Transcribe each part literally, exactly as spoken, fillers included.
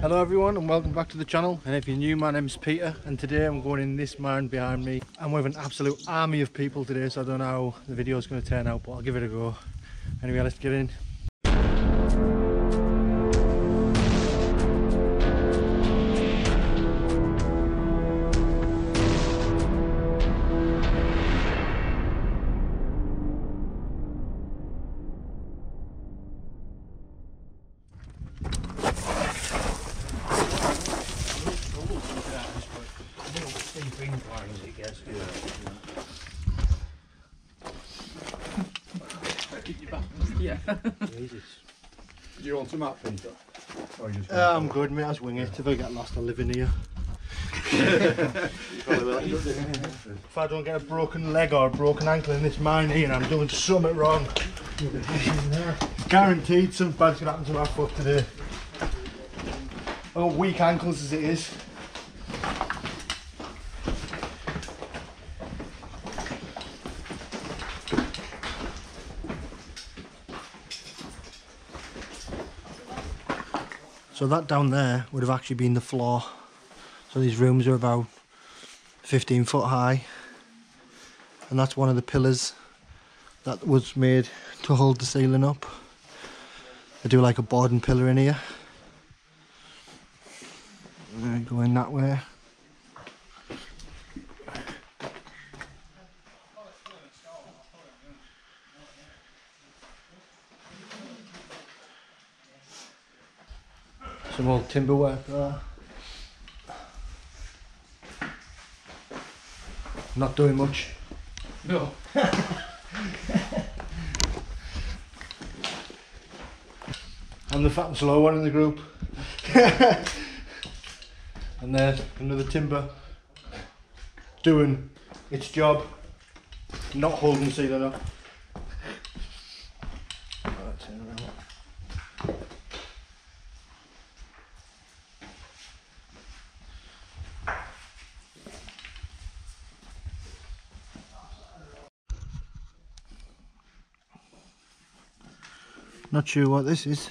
Hello everyone and welcome back to the channel, and if you're new, my name's Peter and today I'm going in this mine behind me. I'm with an absolute army of people today, so I don't know how the video is going to turn out, but I'll give it a go. Anyway, let's get in. Yeah. Jesus. Do you want some map printer? Uh, I'm good, mate. I was winging it. If I get lost, I'll live in here. If I don't get a broken leg or a broken ankle in this mine here, I'm doing something wrong. Guaranteed something bad's gonna happen to my foot today. Oh, weak ankles as it is. So that down there would have actually been the floor. So these rooms are about fifteen foot high. And that's one of the pillars that was made to hold the ceiling up. They do like a board and pillar in here. Going that way. Some old timber work there. Not doing much. No. I'm the fat and slow one in the group. And there's another timber doing its job, not holding the ceiling up. Not sure what this is.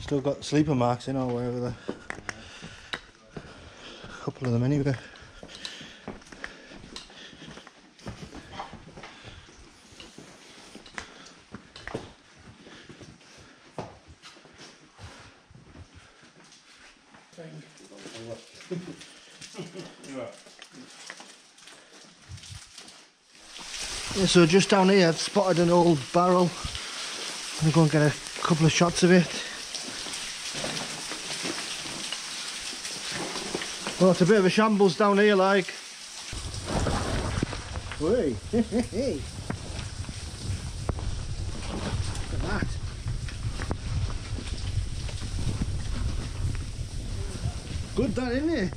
Still got sleeper marks in or wherever they're. A couple of them anyway. Yeah, so just down here I've spotted an old barrel. I'm going to go and get a couple of shots of it. Well, it's a bit of a shambles down here, like. Whey! Look at that! Good, that, isn't it?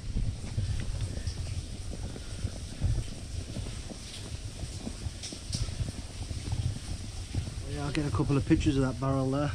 Yeah, I'll get a couple of pictures of that barrel there.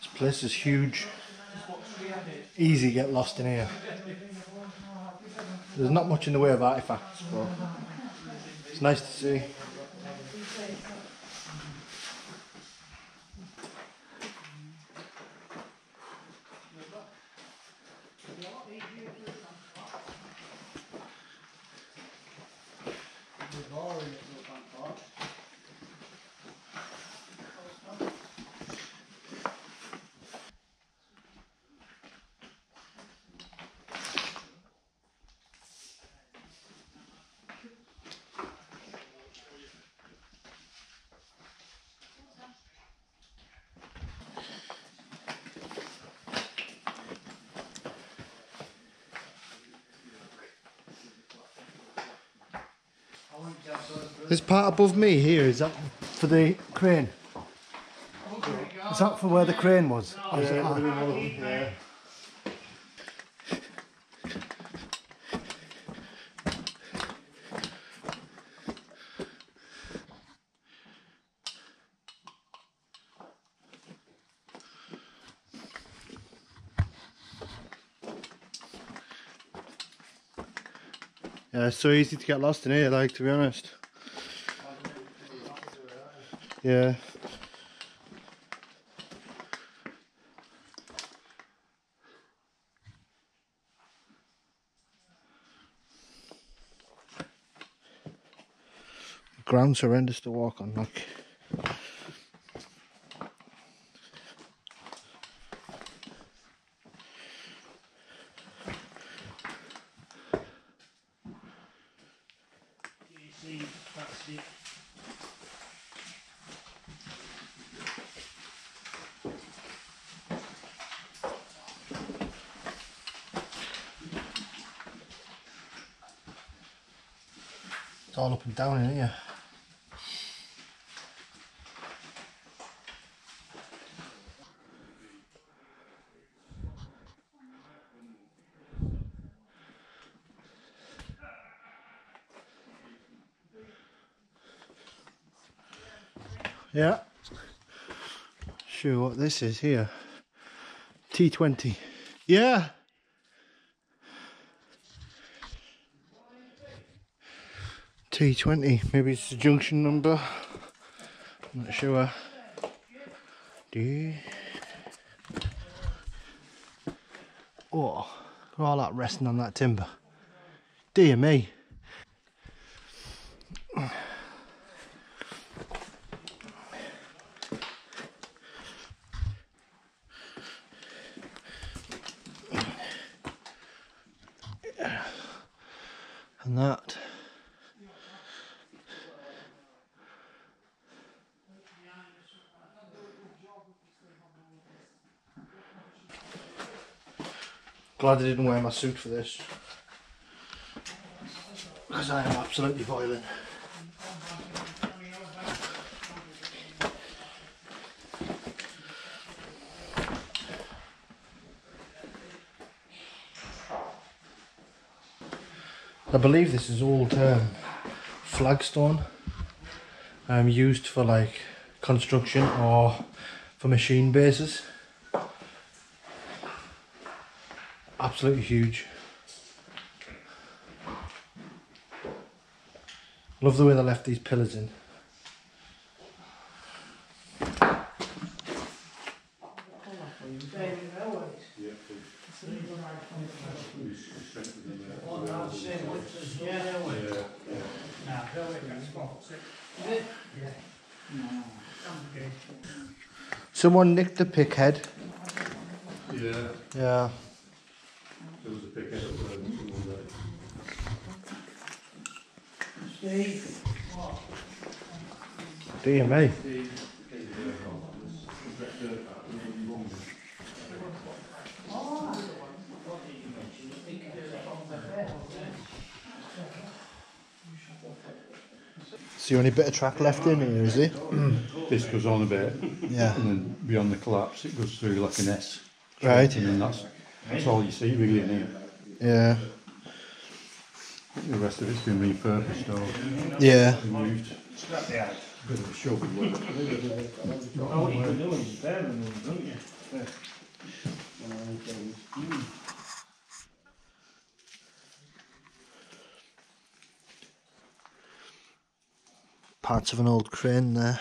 This place is huge. Easy get lost in here. There's not much in the way of artifacts, but It's nice to see. This part above me here, is that for the crane? Is that for where the crane was? Yeah, is it? Yeah. Yeah, it's so easy to get lost in here, like, to be honest. Yeah. The ground's horrendous to walk on, like. All up and down in here. Yeah. Sure what this is here. T twenty. Yeah. T twenty, maybe it's the junction number, I'm not sure. Do you? Oh, look at all that resting on that timber. Dear me. And that. Glad I didn't wear my suit for this, because I am absolutely boiling. I believe this is old um, flagstone, um, used for like construction or for machine bases. Absolutely huge. Love the way they left these pillars in. Someone nicked the pick head. Yeah. Yeah. There was a pick head up there one day. Steve. Dear me. So you're only bit of track left in here, is it? This goes on a bit. Yeah. And then beyond the collapse it goes through like an S. Right. And then that's That's all you see really in here. Yeah. The rest of it's been repurposed or yeah. removed. Yeah. Bit of a show of work. Oh, what you can do is better than them, don't you? Yeah. Mm. parts of an old crane there.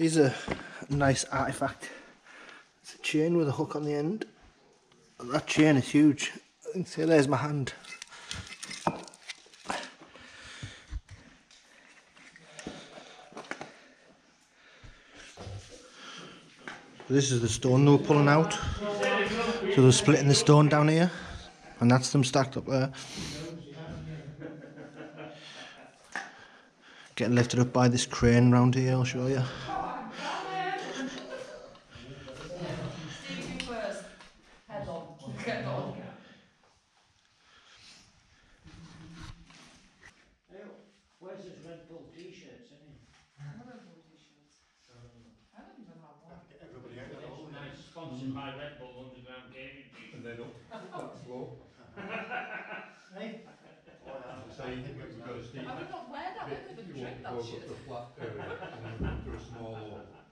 These are a nice artifact. It's a chain with a hook on the end. That chain is huge. You can see there's my hand. This is the stone they were pulling out. So they're splitting the stone down here, and that's them stacked up there. Getting lifted up by this crane round here, I'll show you. I would not wear that, I would never drink that shit.